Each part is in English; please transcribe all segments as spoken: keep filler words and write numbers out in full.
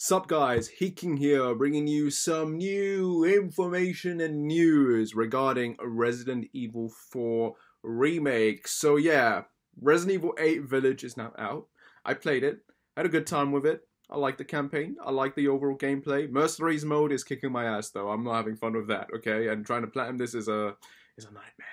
Sup guys, Hiking here, bringing you some new information and news regarding Resident Evil four Remake. So yeah, Resident Evil eight Village is now out. I played it, had a good time with it. I like the campaign, I like the overall gameplay. Mercenaries mode is kicking my ass though, I'm not having fun with that, okay? And trying to platinum this is a, is a nightmare.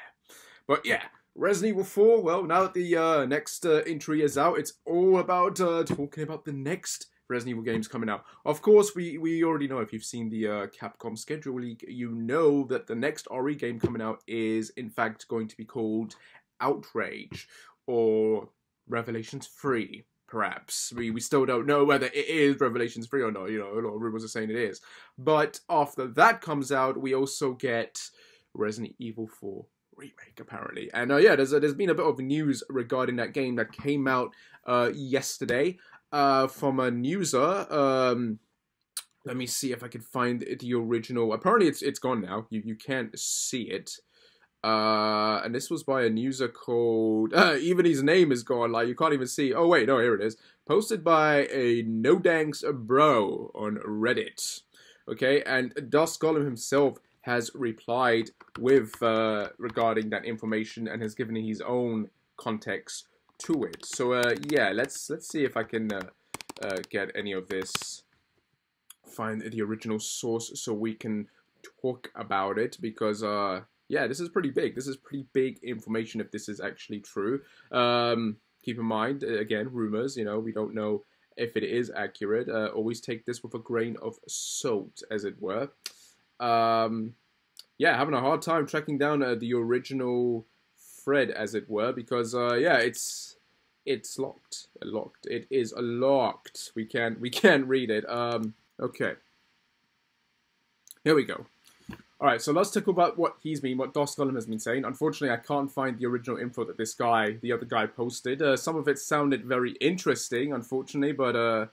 But yeah. Resident Evil four, well, now that the uh, next uh, entry is out, it's all about uh, talking about the next Resident Evil games coming out. Of course, we, we already know, if you've seen the uh, Capcom schedule leak, you know that the next R E game coming out is, in fact, going to be called Outrage, or Revelations three, perhaps. We, we still don't know whether it is Revelations three or not, you know, a lot of rumors are saying it is. But after that comes out, we also get Resident Evil four. Remake, apparently. And uh, yeah, there's, uh, there's been a bit of news regarding that game that came out uh, yesterday uh, from a newser. Um, let me see if I can find the original. Apparently, it's it's gone now. You, you can't see it. Uh, and this was by a newser called... Uh, even his name is gone. Like, you can't even see... Oh, wait. No, here it is. Posted by a no danks bro on Reddit. Okay, and Dusk Golem himself has replied with uh, regarding that information and has given his own context to it. So uh, yeah, let's let's see if I can uh, uh, get any of this, find the original source so we can talk about it, because uh, yeah, this is pretty big. This is pretty big information if this is actually true. Um, keep in mind, again, rumors. You know, we don't know if it is accurate. Uh, always take this with a grain of salt, as it were. Um, yeah, having a hard time tracking down uh, the original thread, as it were, because uh, yeah, it's it's locked, locked. It is locked. We can't we can't read it. Um, okay, here we go. All right, so let's talk about what he's been, what Dusk Golem has been saying. Unfortunately, I can't find the original info that this guy, the other guy, posted. Uh, some of it sounded very interesting, unfortunately, but uh,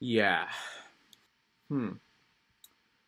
yeah, hmm.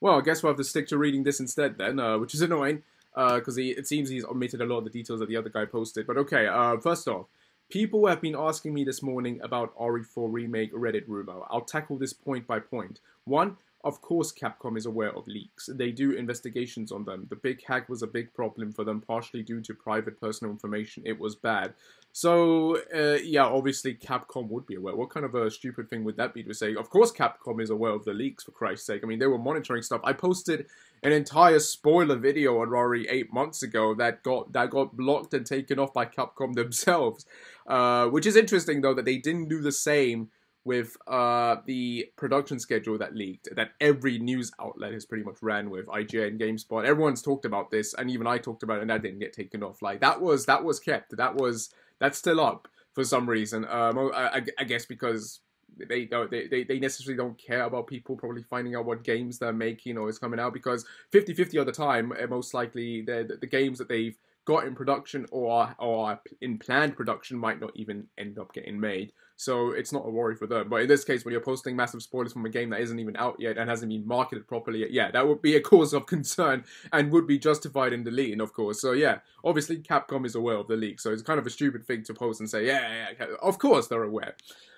Well, I guess we'll have to stick to reading this instead then, uh, which is annoying, because uh, it seems he's omitted a lot of the details that the other guy posted. But okay, uh, first off, people have been asking me this morning about R E four Remake Reddit rumor. I'll tackle this point by point. One, of course Capcom is aware of leaks. They do investigations on them. The big hack was a big problem for them, partially due to private personal information. It was bad. So, uh, yeah, obviously Capcom would be aware. What kind of a stupid thing would that be to say? Of course Capcom is aware of the leaks, for Christ's sake. I mean, they were monitoring stuff. I posted an entire spoiler video on R E eight months ago that got that got blocked and taken off by Capcom themselves. Uh, which is interesting, though, that they didn't do the same with uh, the production schedule that leaked, that every news outlet has pretty much ran with. I G N, GameSpot, everyone's talked about this, and even I talked about it, and that didn't get taken off. Like, that was, that was kept. That was... That's still up for some reason. Um, I, I guess because they don't, they, they, they necessarily don't care about people probably finding out what games they're making or is coming out, because fifty fifty of the time, most likely the the games that they've got in production or are in planned production might not even end up getting made. So it's not a worry for them. But in this case, when you're posting massive spoilers from a game that isn't even out yet and hasn't been marketed properly yet, yeah, that would be a cause of concern and would be justified in deleting, of course. So yeah, obviously Capcom is aware of the leak. So it's kind of a stupid thing to post and say, yeah, yeah, yeah, of course they're aware.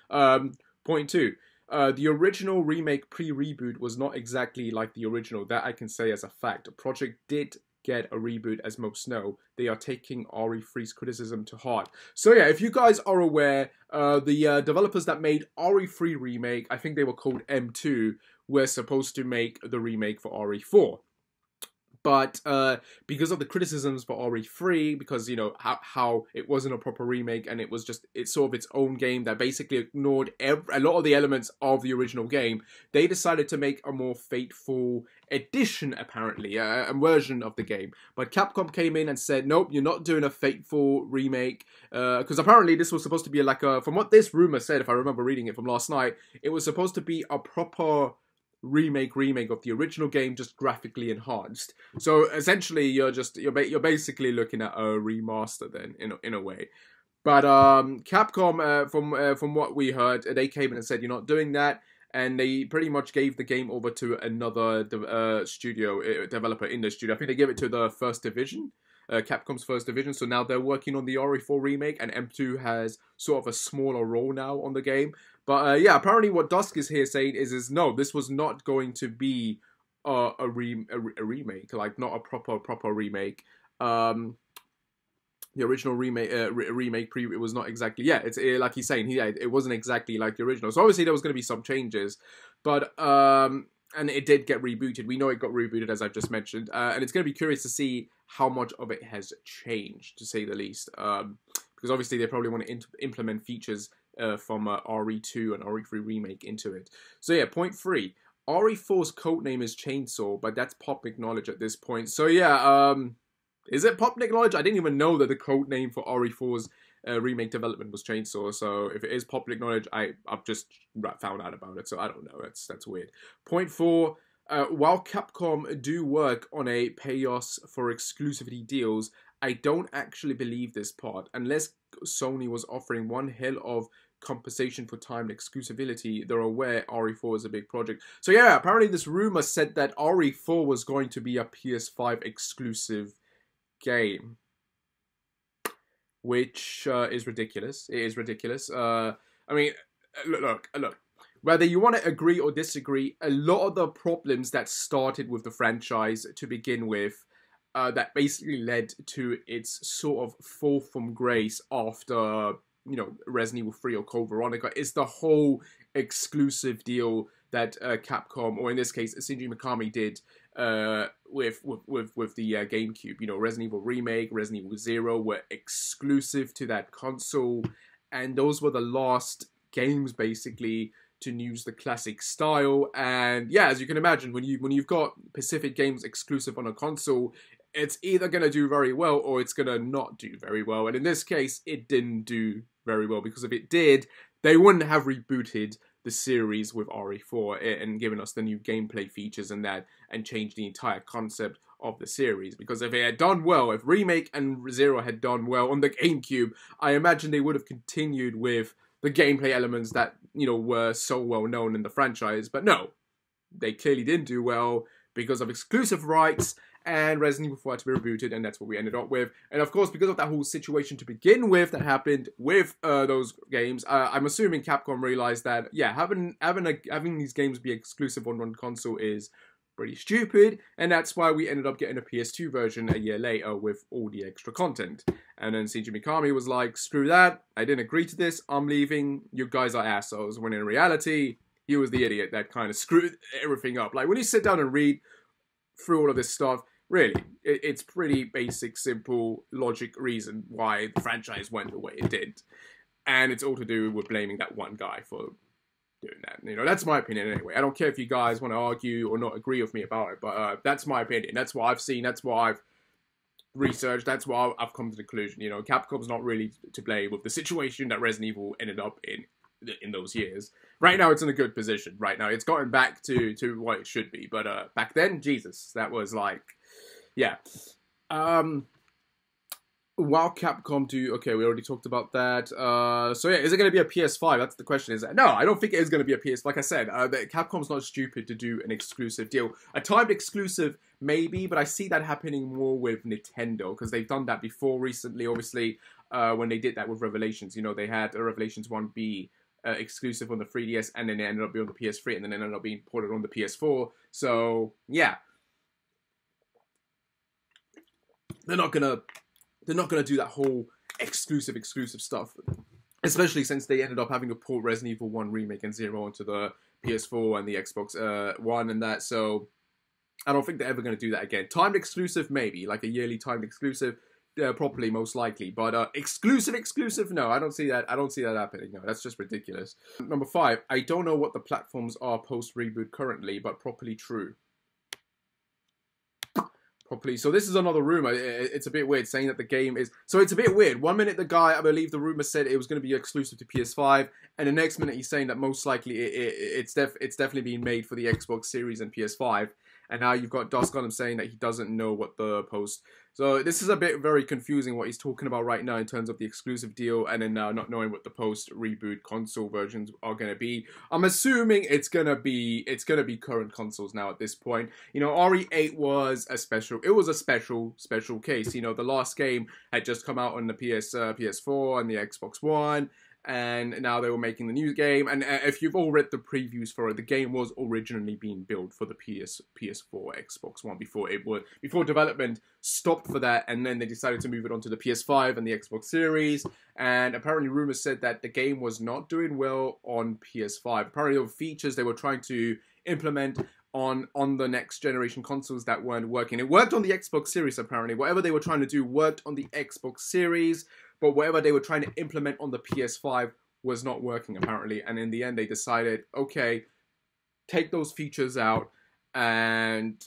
Um, point two. Uh, the original remake pre-reboot was not exactly like the original. That I can say as a fact. The project did get a reboot, as most know. They are taking R E three's criticism to heart. So yeah, if you guys are aware, uh, the uh, developers that made R E three Remake, I think they were called M two, were supposed to make the remake for R E four. But uh, because of the criticisms for R E three, because, you know, how, how it wasn't a proper remake and it was just, it's sort of its own game that basically ignored every, a lot of the elements of the original game, they decided to make a more fateful edition, apparently, a, a version of the game. But Capcom came in and said, nope, you're not doing a fateful remake. Because uh, apparently this was supposed to be like a, from what this rumor said, if I remember reading it from last night, it was supposed to be a proper remake remake of the original game, just graphically enhanced. So essentially you're just you're, ba you're basically looking at a remaster then, in a, in a way. But um Capcom, uh, from uh, from what we heard, they came in and said you're not doing that, and they pretty much gave the game over to another de uh, studio uh, developer in the studio. I think they gave it to the First Division uh, Capcom's first division, so now they're working on the R E four remake, and M two has sort of a smaller role now on the game. But uh, yeah, apparently what Dusk is here saying is, is no, this was not going to be uh, a, re a, re a remake, like not a proper, proper remake. Um... The original remake, uh, re remake pre, it was not exactly, yeah, it's it, like he's saying, yeah, it wasn't exactly like the original. So obviously there was going to be some changes, but, um, and it did get rebooted. We know it got rebooted, as I've just mentioned, uh, and it's going to be curious to see how much of it has changed, to say the least, um, because obviously they probably want to implement features uh, from uh, R E two and R E three Remake into it. So yeah, point three, R E four's codename is Chainsaw, but that's public knowledge at this point. So yeah, um... is it public knowledge? I didn't even know that the code name for R E four's uh, remake development was Chainsaw. So if it is public knowledge, I, I've just found out about it. So I don't know. That's, that's weird. Point four, uh, while Capcom do work on a pay us for exclusivity deals, I don't actually believe this part. Unless Sony was offering one hell of compensation for time and exclusivity, they're aware R E four is a big project. So yeah, apparently this rumor said that R E four was going to be a P S five exclusive game, which uh, is ridiculous. It is ridiculous. Uh, I mean, look, look, look, whether you want to agree or disagree, a lot of the problems that started with the franchise to begin with, uh, that basically led to its sort of fall from grace after, you know, Resident Evil three or Code Veronica, is the whole exclusive deal that uh, Capcom, or in this case, Shinji Mikami did uh, with, with, with the uh, GameCube. You know, Resident Evil Remake, Resident Evil Zero were exclusive to that console, and those were the last games, basically, to use the classic style. And yeah, as you can imagine, when, you, when you've got Pacific games exclusive on a console, it's either going to do very well, or it's going to not do very well. And in this case, it didn't do very well, because if it did, they wouldn't have rebooted the series with R E four and giving us the new gameplay features and that, and change the entire concept of the series. Because if it had done well, if Remake and Zero had done well on the GameCube, I imagine they would have continued with the gameplay elements that, you know, were so well known in the franchise. But no, they clearly didn't do well because of exclusive rights, and Resident Evil four had to be rebooted, and that's what we ended up with. And of course, because of that whole situation to begin with that happened with uh, those games, uh, I'm assuming Capcom realized that, yeah, having having a, having these games be exclusive on one console is pretty stupid, and that's why we ended up getting a P S two version a year later with all the extra content. And then Shinji Mikami was like, screw that, I didn't agree to this, I'm leaving, you guys are assholes, when in reality, he was the idiot that kind of screwed everything up. Like, when you sit down and read through all of this stuff, really, it's pretty basic, simple logic reason why the franchise went the way it did. And it's all to do with blaming that one guy for doing that. You know, that's my opinion anyway. I don't care if you guys want to argue or not agree with me about it, but uh, that's my opinion. That's what I've seen. That's what I've researched. That's what I've come to the conclusion. You know, Capcom's not really to blame with the situation that Resident Evil ended up in in those years. Right now, it's in a good position. Right now, it's gotten back to, to what it should be. But uh, back then, Jesus, that was like... yeah. Um, while Capcom do... okay, we already talked about that. Uh, so yeah, is it going to be a P S five? That's the question. Is it? No, I don't think it is going to be a P S five. Like I said, uh, Capcom's not stupid to do an exclusive deal. A timed exclusive, maybe, but I see that happening more with Nintendo, because they've done that before recently, obviously, uh, when they did that with Revelations. You know, they had a Revelations one B uh, exclusive on the three D S, and then it ended up being on the P S three, and then it ended up being ported on the P S four. So, yeah. They're not gonna, they're not gonna do that whole exclusive, exclusive stuff. Especially since they ended up having to port Resident Evil one Remake and Zero onto the P S four and the Xbox uh, One and that. So I don't think they're ever gonna do that again. Timed exclusive, maybe, like a yearly timed exclusive, uh, properly, most likely. But uh, exclusive, exclusive, no, I don't see that. I don't see that happening. No, that's just ridiculous. Number five, I don't know what the platforms are post reboot currently, but properly true. Properly. So this is another rumor. It's a bit weird saying that the game is... so it's a bit weird. One minute the guy, I believe the rumor said it was going to be exclusive to P S five, and the next minute he's saying that most likely it, it, it's def it's definitely being made for the Xbox Series and P S five. And now you've got Dusk Golem saying that he doesn't know what the post So this is a bit very confusing what he's talking about right now in terms of the exclusive deal and then now not knowing what the post-reboot console versions are going to be. I'm assuming it's going to be it's going to be current consoles now at this point. You know, R E eight was a special, it was a special, special case. You know, the last game had just come out on the P S, uh, P S four and the Xbox One. And now they were making the new game. And if you've all read the previews for it, the game was originally being built for the P S, P S four, Xbox One before it was before development stopped for that. And then they decided to move it onto the P S five and the Xbox Series. And apparently, rumors said that the game was not doing well on P S five. Apparently, there were features they were trying to implement on on the next generation consoles that weren't working. It worked on the Xbox Series apparently. Whatever they were trying to do worked on the Xbox Series. But whatever they were trying to implement on the P S five was not working, apparently. And in the end, they decided, okay, take those features out and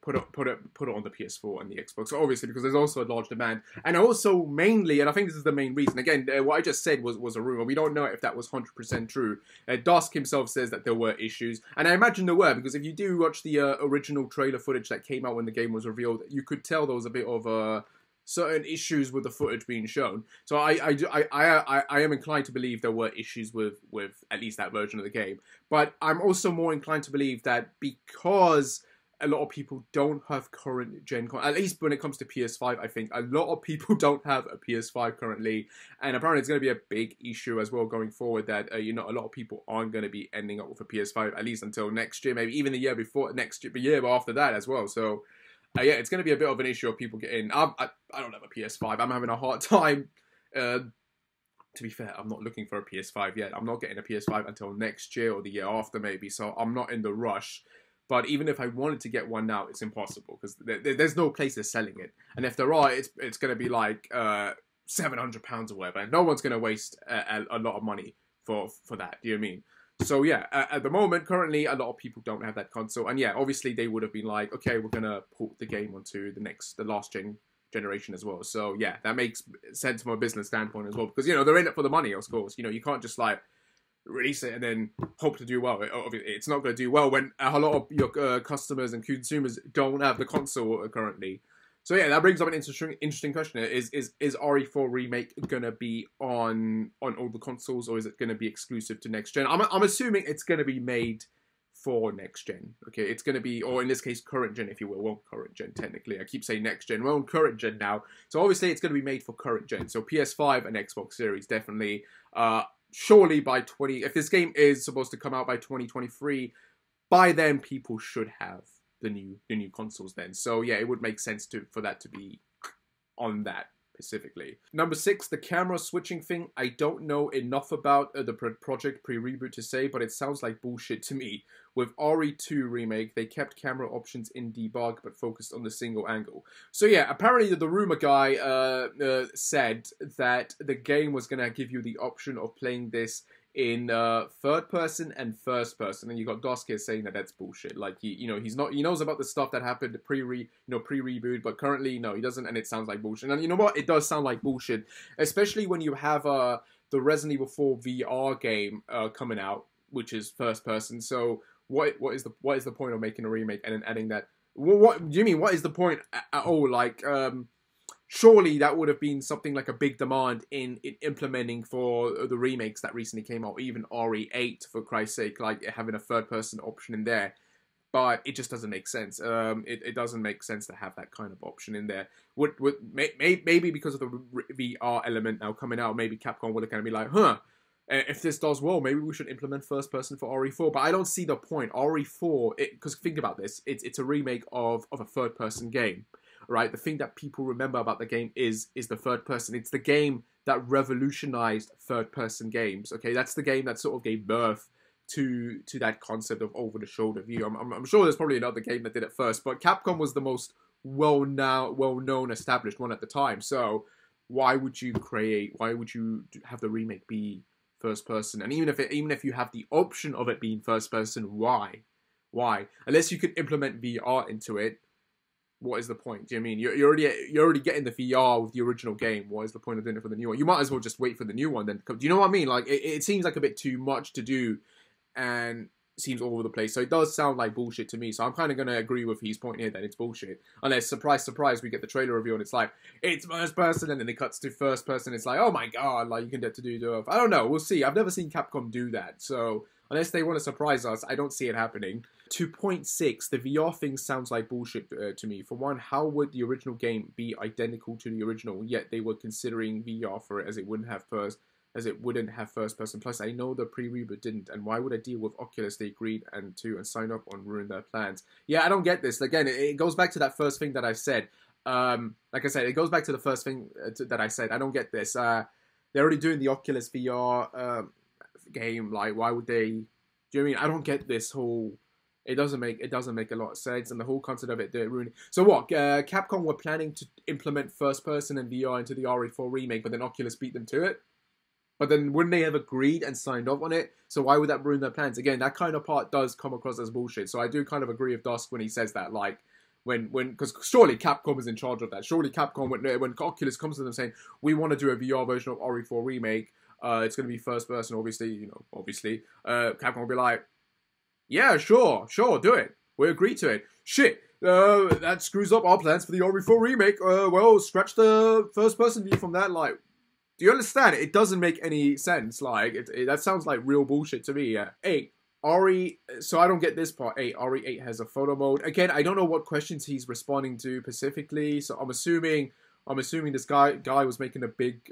put it, put it, put it on the P S four and the Xbox, obviously, because there's also a large demand. And also, mainly, and I think this is the main reason, again, what I just said was, was a rumor. We don't know if that was one hundred percent true. Uh, Dusk himself says that there were issues. And I imagine there were, because if you do watch the uh, original trailer footage that came out when the game was revealed, you could tell there was a bit of a... Uh, certain issues with the footage being shown. So I I, I, I, I am inclined to believe there were issues with, with at least that version of the game. But I'm also more inclined to believe that because a lot of people don't have current gen, at least when it comes to P S five, I think, a lot of people don't have a P S five currently. And apparently it's going to be a big issue as well going forward that, uh, you know, a lot of people aren't going to be ending up with a P S five, at least until next year, maybe even the year before, next year, the year after that as well. So... Uh, yeah, it's going to be a bit of an issue of people getting... I, I, I don't have a P S five. I'm having a hard time. Uh, to be fair, I'm not looking for a P S five yet. I'm not getting a P S five until next year or the year after maybe, so I'm not in the rush. But even if I wanted to get one now, it's impossible because th th there's no place that's selling it. And if there are, it's, it's going to be like uh, seven hundred pounds or whatever. And no one's going to waste a, a, a lot of money for, for that. Do you know what I mean? So yeah, at the moment, currently, a lot of people don't have that console. And yeah, obviously, they would have been like, okay, we're going to port the game onto the next, the last gen generation as well. So yeah, that makes sense from a business standpoint as well. Because, you know, they're in it for the money, of course. You know, you can't just like release it and then hope to do well. It, it's not going to do well when a lot of your uh, customers and consumers don't have the console currently. So yeah, that brings up an interesting, interesting question. Is is is R E four Remake gonna be on on all the consoles, or is it gonna be exclusive to next gen? I'm I'm assuming it's gonna be made for next gen. Okay, it's gonna be, or in this case, current gen, if you will. Well, current gen technically. I keep saying next gen. We're on current gen now, so obviously it's gonna be made for current gen. So P S five and Xbox Series definitely. Uh, surely by twenty, if this game is supposed to come out by twenty twenty-three, by then people should have the new the new consoles then. So yeah, it would make sense to for that to be on that specifically. Number six, the camera switching thing. I don't know enough about uh, the project pre-reboot to say, but it sounds like bullshit to me. With R E two Remake, they kept camera options in debug, but focused on the single angle. So yeah, apparently the, the rumor guy uh, uh, said that the game was gonna give you the option of playing this in uh, third person and first person, and you got Dusk here saying that that's bullshit. Like he, you know, he's not. He knows about the stuff that happened pre re, you know, pre reboot, but currently, no, he doesn't, and it sounds like bullshit. And you know what? It does sound like bullshit, especially when you have uh, the Resident Evil four V R game uh, coming out, which is first person. So what? What is the what is the point of making a remake and then adding that? What, what do you mean? What is the point at all? Like, um, surely that would have been something like a big demand in, in implementing for the remakes that recently came out, even R E eight, for Christ's sake, like having a third-person option in there. But it just doesn't make sense. Um, it, it doesn't make sense to have that kind of option in there. Would, would, may, may, maybe because of the V R element now coming out, maybe Capcom would have kind of been like, huh, if this does well, maybe we should implement first-person for R E four. But I don't see the point. R E four, because think about this, it's, it's a remake of, of a third-person game. Right, the thing that people remember about the game is is the third person. It's the game that revolutionized third person games. Okay, that's the game that sort of gave birth to to that concept of over the shoulder view. I'm, I'm, I'm sure there's probably another game that did it first, but Capcom was the most well now well known established one at the time. So why would you create? Why would you have the remake be first person? And even if it, even if you have the option of it being first person, why? Why? Unless you could implement V R into it. What is the point? Do you know what I mean? You're, you're already you're already getting the V R with the original game. What is the point of doing it for the new one? You might as well just wait for the new one then. Do you know what I mean? Like, it, it seems like a bit too much to do. And seems all over the place. So it does sound like bullshit to me. So I'm kind of going to agree with his point here that it's bullshit. Unless, surprise, surprise, we get the trailer review and it's like, it's first person, and then it cuts to first person. It's like, oh my god, like you can get to do stuff. I don't know. We'll see. I've never seen Capcom do that. So unless they want to surprise us, I don't see it happening. two point six, the V R thing sounds like bullshit uh, to me. For one, how would the original game be identical to the original, yet they were considering V R for it as it wouldn't have first as it wouldn't have first person? Plus, I know the pre-reboot didn't, and why would I deal with Oculus? They agreed and to and sign up on ruin their plans. Yeah, I don't get this. Again, it goes back to that first thing that I said. Um, like I said, it goes back to the first thing that I said. I don't get this. Uh, they're already doing the Oculus V R um, game. Like, why would they? Do you know what I mean? I don't get this whole. It doesn't make it doesn't make a lot of sense, and the whole concept of it, they're ruining. So what? Uh, Capcom were planning to implement first person and V R into the R E four remake, but then Oculus beat them to it. But then wouldn't they have agreed and signed off on it? So why would that ruin their plans? Again, that kind of part does come across as bullshit. So I do kind of agree with Dusk when he says that, like, when, when, because surely Capcom is in charge of that. Surely Capcom, when, when Oculus comes to them saying, we want to do a V R version of R E four Remake, uh, it's going to be first person, obviously, you know, obviously, uh, Capcom will be like, yeah, sure, sure, do it. We agree to it. Shit. Uh, that screws up our plans for the R E four Remake. Uh, well, scratch the first person view from that, like, do you understand? It doesn't make any sense. Like, it, it, that sounds like real bullshit to me. Yeah. Eight. R E... So I don't get this part. Eight. R E eight has a photo mode. Again, I don't know what questions he's responding to specifically. So I'm assuming... I'm assuming this guy guy was making a big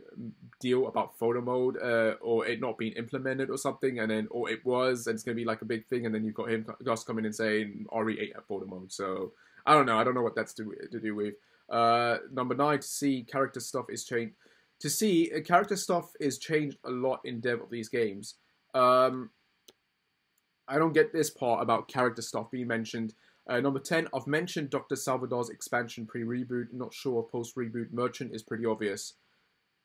deal about photo mode uh, or it not being implemented or something. And then... Or it was. And it's going to be like a big thing. And then you've got him, Gus, coming and saying R E eight at photo mode. So I don't know. I don't know what that's to, to do with. Uh, number nine. To see character stuff is changed... To see, character stuff is changed a lot in dev of these games. Um, I don't get this part about character stuff being mentioned. Uh, number ten, I've mentioned Doctor Salvador's expansion pre-reboot. Not sure post-reboot. Merchant is pretty obvious.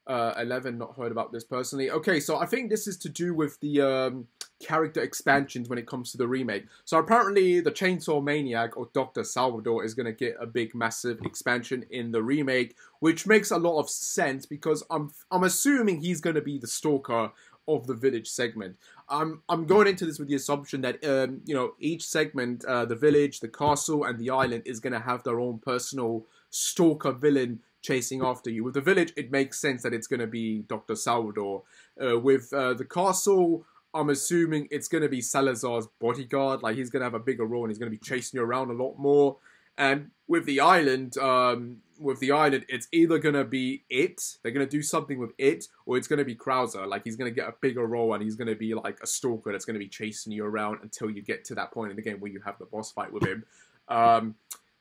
Uh, eleven, not heard about this personally. Okay, so I think this is to do with the um, character expansions when it comes to the remake. So apparently the Chainsaw Maniac or Doctor Salvador is going to get a big massive expansion in the remake, which makes a lot of sense because I'm I'm assuming he's going to be the stalker of the village segment. I'm I'm going into this with the assumption that um, you know, each segment, uh, the village, the castle, and the island is going to have their own personal stalker villain chasing after you. With the village, it makes sense that it's going to be Doctor Salvador. Uh, with uh, the castle, I'm assuming it's going to be Salazar's bodyguard. Like, he's going to have a bigger role and he's going to be chasing you around a lot more. And with the island, um, with the island, it's either going to be it, they're going to do something with it, or it's going to be Krauser. Like, he's going to get a bigger role and he's going to be like a stalker that's going to be chasing you around until you get to that point in the game where you have the boss fight with him. Um,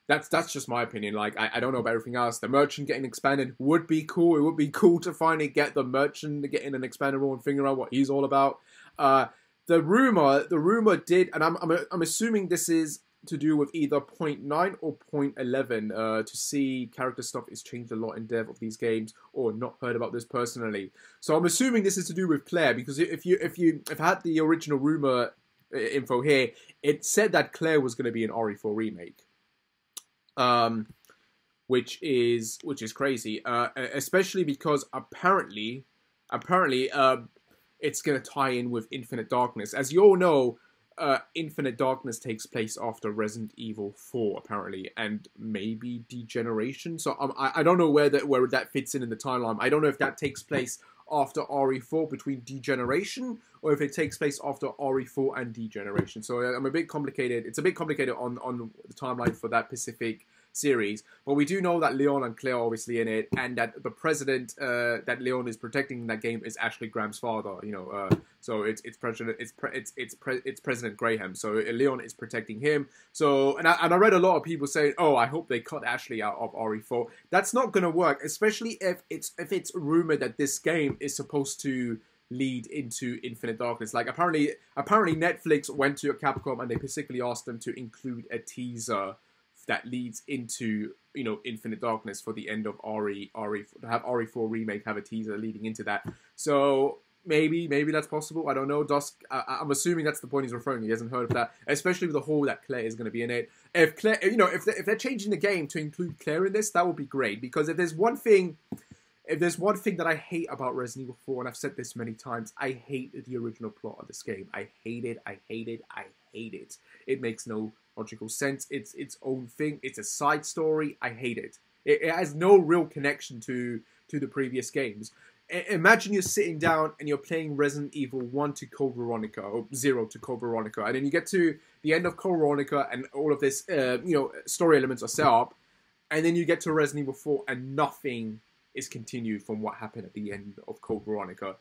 that's that's just my opinion. Like, I, I don't know about everything else. The merchant getting expanded would be cool. It would be cool to finally get the merchant to get in an expanded role and figure out what he's all about. Uh, the rumor, the rumor did, and I'm, I'm I'm assuming this is to do with either point nine or point eleven. Uh, to see character stuff is changed a lot in dev of these games, or not heard about this personally. So I'm assuming this is to do with Claire, because if you if you if I had the original rumor info here, it said that Claire was going to be an R E four remake. Um, which is which is crazy, uh, especially because apparently, apparently, uh, it's gonna tie in with Infinite Darkness. As you all know, uh, Infinite Darkness takes place after Resident Evil four, apparently, and maybe Degeneration. So um, I I don't know where that where that fits in in the timeline. I don't know if that takes place after R E four between Degeneration, or if it takes place after R E four and Degeneration. So I'm a bit complicated. It's a bit complicated on, on the timeline for that specific series. But we do know that Leon and Claire are obviously in it, and that the president uh, that Leon is protecting in that game is Ashley Graham's father. You know, uh, so it's it's president it's pre, it's it's, pre, it's President Graham. So Leon is protecting him. So and I, and I read a lot of people saying, oh, I hope they cut Ashley out of R E four. That's not gonna work, especially if it's if it's rumored that this game is supposed to lead into Infinite Darkness. Like, apparently apparently Netflix went to Capcom and they specifically asked them to include a teaser that leads into, you know, Infinite Darkness for the end of R E, R E four, to have R E four Remake have a teaser leading into that. So maybe maybe that's possible. I don't know. Dusk, I, I'm assuming that's the point he's referring to. He hasn't heard of that, especially with the whole that Claire is going to be in it. If Claire, you know, if they're, if they're changing the game to include Claire in this, that would be great, because if there's one thing If there's one thing that I hate about Resident Evil four, and I've said this many times, I hate the original plot of this game. I hate it, I hate it, I hate it. It makes no logical sense. It's its own thing. It's a side story. I hate it. It, it has no real connection to, to the previous games. I, imagine you're sitting down and you're playing Resident Evil one to Code Veronica, or zero to Code Veronica, and then you get to the end of Code Veronica and all of this, uh, you know, story elements are set up, and then you get to Resident Evil four and nothing is continued from what happened at the end of Code Veronica.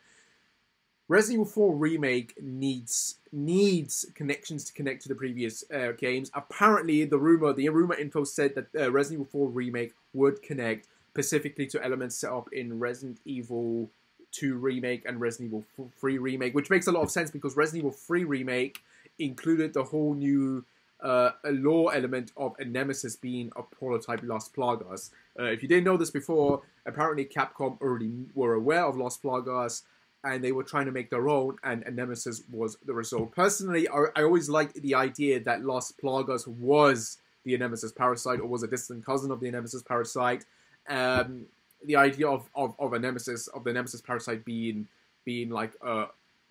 Resident Evil four Remake needs needs connections to connect to the previous uh, games. Apparently, the rumor, the rumor info said that uh, Resident Evil four Remake would connect specifically to elements set up in Resident Evil two Remake and Resident Evil three Remake, which makes a lot of sense because Resident Evil three Remake included the whole new Uh, a lore element of a Nemesis being a prototype Las Plagas. Uh, if you didn't know this before, apparently Capcom already were aware of Las Plagas and they were trying to make their own, and a Nemesis was the result. Personally, I, I always liked the idea that Las Plagas was the Nemesis parasite, or was a distant cousin of the Nemesis parasite. Um, the idea of, of, of a Nemesis, of the Nemesis parasite being being like a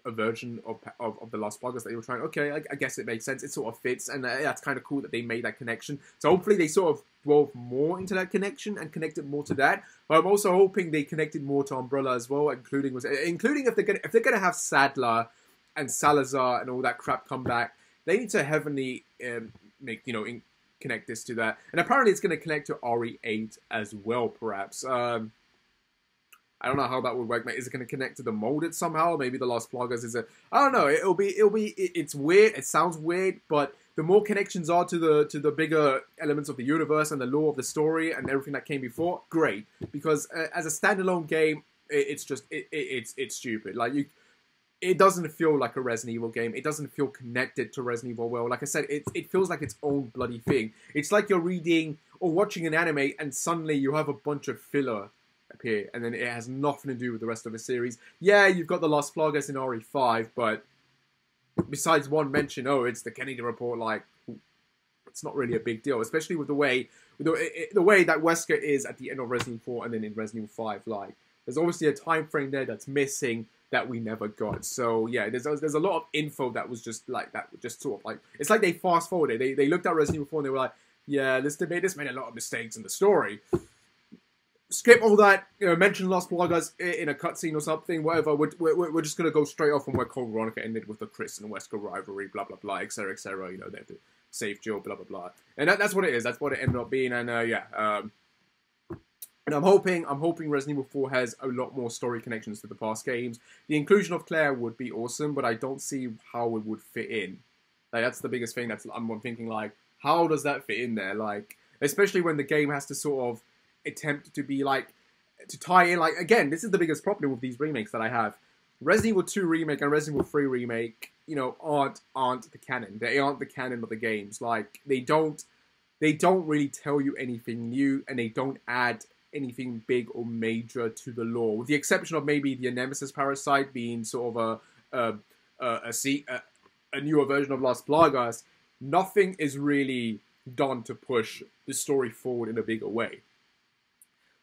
a version of, of, of the Las Plagas that they were trying. Okay, I, I guess it makes sense. It sort of fits, and uh, that's kind of cool that they made that connection. So hopefully they sort of dwelled more into that connection and connected more to that. But I'm also hoping they connected more to Umbrella as well, including was including if they're gonna if they're gonna have Sadler and Salazar and all that crap come back, they need to heavily um, make you know in, connect this to that. And apparently it's gonna connect to R E eight as well, perhaps. Um, I don't know how that would work, mate. Is it going to connect to the molded somehow? Maybe the Las Plagas is a... I don't know. It'll be... It'll be... It's weird. It sounds weird, but the more connections are to the to the bigger elements of the universe and the lore of the story and everything that came before, great. Because uh, as a standalone game, it, it's just... It, it, it's it's stupid. Like, you... It doesn't feel like a Resident Evil game. It doesn't feel connected to Resident Evil well. Like I said, it, it feels like its own bloody thing. It's like you're reading or watching an anime and suddenly you have a bunch of filler appear, and then it has nothing to do with the rest of the series. Yeah, you've got the Las Plagas in R E five, but besides one mention, oh, it's the Kennedy report, like, it's not really a big deal, especially with the way with the, it, the way that Wesker is at the end of Resident Evil four and then in Resident Evil five. Like, there's obviously a time frame there that's missing that we never got. So yeah, there's there's a lot of info that was just like that, just sort of like, it's like they fast forwarded. They they looked at Resident Evil four and they were like, yeah, this debate this made a lot of mistakes in the story. Skip all that, you know, mention Las Plagas in a cutscene or something, whatever. We're, we're, we're just going to go straight off from where Code Veronica ended with the Chris and Wesker rivalry, blah, blah, blah, et cetera, et cetera. You know, they have to save Jill, blah, blah, blah. And that, that's what it is. That's what it ended up being. And, uh, yeah. Um, and I'm hoping I'm hoping Resident Evil four has a lot more story connections to the past games. The inclusion of Claire would be awesome, but I don't see how it would fit in. Like, that's the biggest thing. That's I'm thinking, like, how does that fit in there? Like, especially when the game has to sort of attempt to be like, to tie in, like, again, this is the biggest problem with these remakes that I have. Resident Evil two Remake and Resident Evil three Remake, you know, aren't aren't the canon. They aren't the canon of the games. Like, they don't they don't really tell you anything new, and they don't add anything big or major to the lore, with the exception of maybe the Nemesis parasite being sort of a a a, a, a newer version of Las Plagas. Nothing is really done to push the story forward in a bigger way.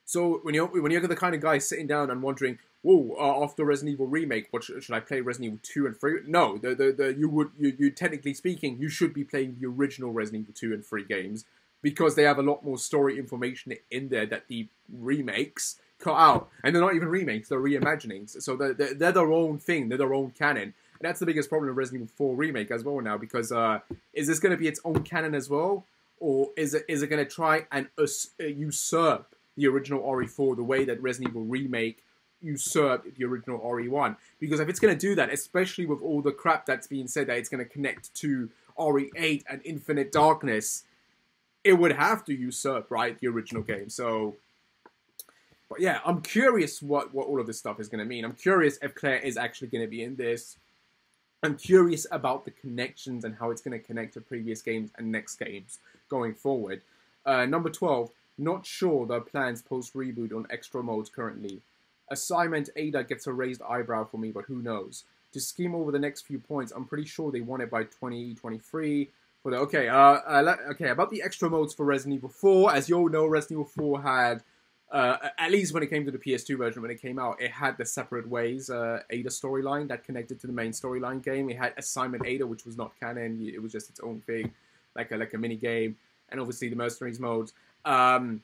So when you're, when you're the kind of guy sitting down and wondering, whoa, uh, after Resident Evil Remake, what should, should I play Resident Evil two and three? No, the, the, the, you would, you, you, technically speaking, you should be playing the original Resident Evil two and three games, because they have a lot more story information in there that the remakes cut out. And they're not even remakes, they're reimaginings. So they're, they're, they're their own thing, they're their own canon. And that's the biggest problem with Resident Evil four Remake as well now, because uh, is this going to be its own canon as well? Or is it, is it going to try and us, uh, usurp the original R E four, the way that Resident Evil Remake usurped the original R E one. Because if it's going to do that, especially with all the crap that's being said that it's going to connect to R E eight and Infinite Darkness, it would have to usurp, right, the original game. So, but yeah, I'm curious what, what all of this stuff is going to mean. I'm curious if Claire is actually going to be in this. I'm curious about the connections and how it's going to connect to previous games and next games going forward. Uh, number twelve. Not sure there are plans post-reboot on extra modes currently. Assignment Ada gets a raised eyebrow for me, but who knows. To skim over the next few points, I'm pretty sure they want it by twenty twenty-three. For the, okay, uh, uh, okay, about the extra modes for Resident Evil four. As you all know, Resident Evil four had Uh, at least when it came to the P S two version, when it came out, it had the Separate Ways uh, Ada storyline that connected to the main storyline game. It had Assignment Ada, which was not canon. It was just its own thing, like a, like a mini game. And obviously the Mercenaries modes. Um,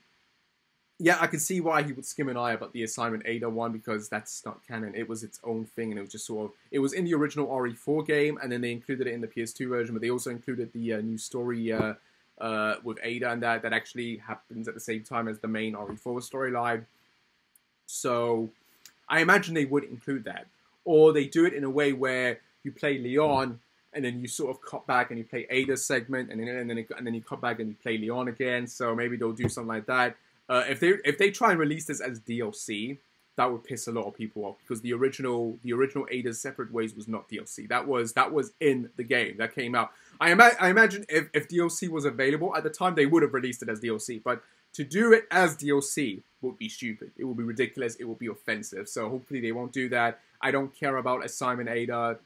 yeah, I could see why he would skim an eye about the Assignment Ada one, because that's not canon. It was its own thing, and it was just sort of... It was in the original R E four game, and then they included it in the P S two version, but they also included the uh, new story uh, uh, with Ada, and that, that actually happens at the same time as the main R E four storyline. So I imagine they would include that. Or they do it in a way where you play Leon... and then you sort of cut back and you play Ada's segment, and then and then, it, and then you cut back and you play Leon again. So maybe they'll do something like that. Uh, if they if they try and release this as D L C, that would piss a lot of people off, because the original the original Ada's Separate Ways was not D L C. That was that was in the game that came out. I, ima I imagine if if D L C was available at the time, they would have released it as D L C. But to do it as D L C would be stupid. It would be ridiculous. It would be offensive. So hopefully they won't do that. I don't care about Assignment Ada.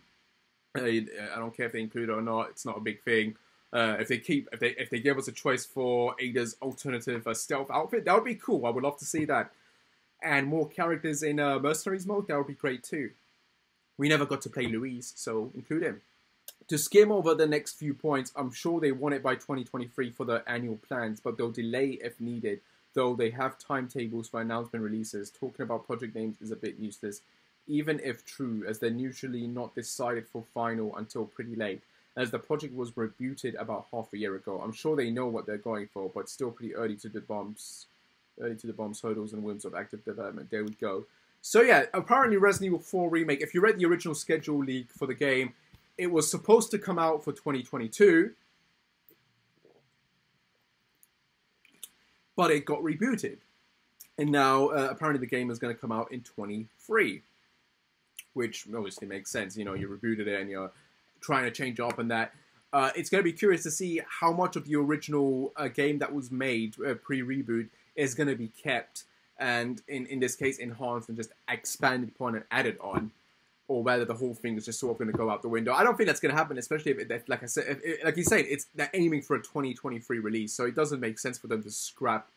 I don't care if they include it or not. It's not a big thing. Uh, if they keep, if they if they give us a choice for Ada's alternative uh, stealth outfit, that would be cool. I would love to see that, and more characters in uh, Mercenaries mode. That would be great too. We never got to play Luis, so include him. To skim over the next few points, I'm sure they want it by twenty twenty-three for the annual plans, but they'll delay if needed. Though they have timetables for announcement releases. Talking about project names is a bit useless, even if true, as they're usually not decided for final until pretty late, as the project was rebooted about half a year ago. I'm sure they know what they're going for, but still pretty early to the bombs, early to the bombs, hurdles, and whims of active development. There we go. So yeah, apparently Resident Evil four Remake, if you read the original schedule leak for the game, it was supposed to come out for twenty twenty-two, but it got rebooted. And now, uh, apparently the game is going to come out in twenty-three. Which obviously makes sense, you know, you rebooted it and you're trying to change it up and that. Uh, it's going to be curious to see how much of the original uh, game that was made uh, pre-reboot is going to be kept and, in, in this case, enhanced and just expanded upon and added on, or whether the whole thing is just sort of going to go out the window. I don't think that's going to happen, especially if, it, if like I said, if it, like you said, it's, they're aiming for a twenty twenty-three release, so it doesn't make sense for them to scrap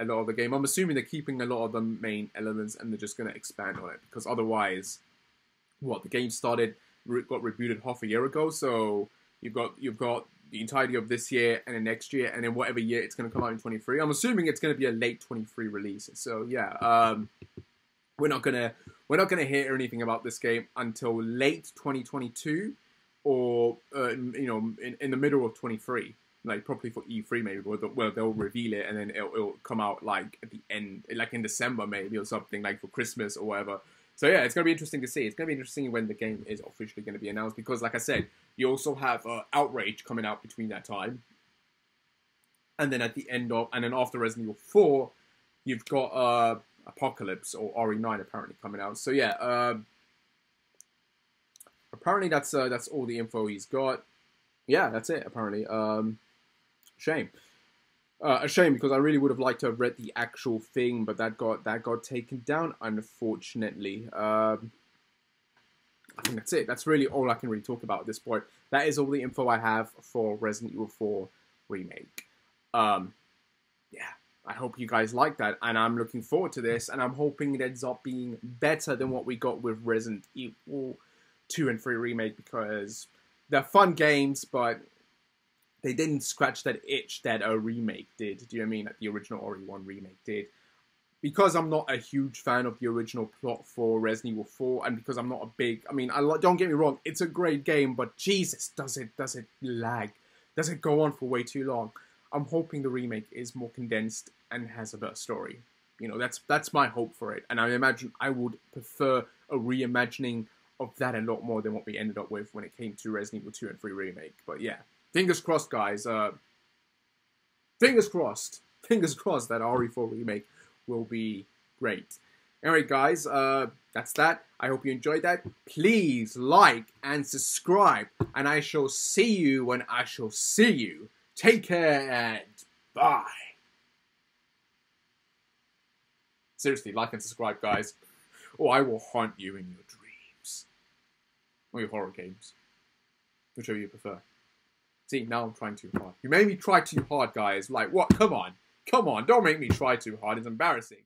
a lot of the game. I'm assuming they're keeping a lot of the main elements and they're just going to expand on it, because otherwise... What the game started re got rebooted half a year ago, so you've got you've got the entirety of this year and the next year, and then whatever year it's going to come out in twenty-three. I'm assuming it's going to be a late twenty-three release. So yeah, um, we're not gonna we're not gonna hear anything about this game until late twenty twenty-two, or uh, you know, in, in the middle of twenty-three, like probably for E three maybe, where, the, where they'll reveal it and then it'll, it'll come out like at the end, like in December maybe or something, like for Christmas or whatever. So yeah, it's going to be interesting to see. It's going to be interesting when the game is officially going to be announced, because, like I said, you also have uh, Outrage coming out between that time. And then at the end of, and then after Resident Evil four, you've got uh, Apocalypse, or R E nine apparently, coming out. So yeah, uh, apparently that's uh, that's all the info he's got. Yeah, that's it, apparently. Um, shame. Uh, a shame, because I really would have liked to have read the actual thing, but that got that got taken down, unfortunately. Um, I think that's it. That's really all I can really talk about at this point. That is all the info I have for Resident Evil four Remake. Um, yeah, I hope you guys like that, and I'm looking forward to this, and I'm hoping it ends up being better than what we got with Resident Evil two and three Remake, because they're fun games, but... they didn't scratch that itch that a remake did. Do you know what I mean? That the original R E one remake did. Because I'm not a huge fan of the original plot for Resident Evil four, and because I'm not a big... I mean, I don't get me wrong, it's a great game, but Jesus, does it does it lag? Does it go on for way too long? I'm hoping the remake is more condensed and has a better story. You know, that's that's my hope for it. And I imagine I would prefer a reimagining of that a lot more than what we ended up with when it came to Resident Evil two and three Remake. But yeah. Fingers crossed, guys. Uh, fingers crossed. Fingers crossed that R E four Remake will be great. Anyway, guys, uh, that's that. I hope you enjoyed that. Please like and subscribe. And I shall see you when I shall see you. Take care and bye. Seriously, like and subscribe, guys. Or I will haunt you in your dreams. Or your horror games. Whichever you prefer. See, now I'm trying too hard. You made me try too hard, guys. Like, what? Come on. Come on. Don't make me try too hard. It's embarrassing.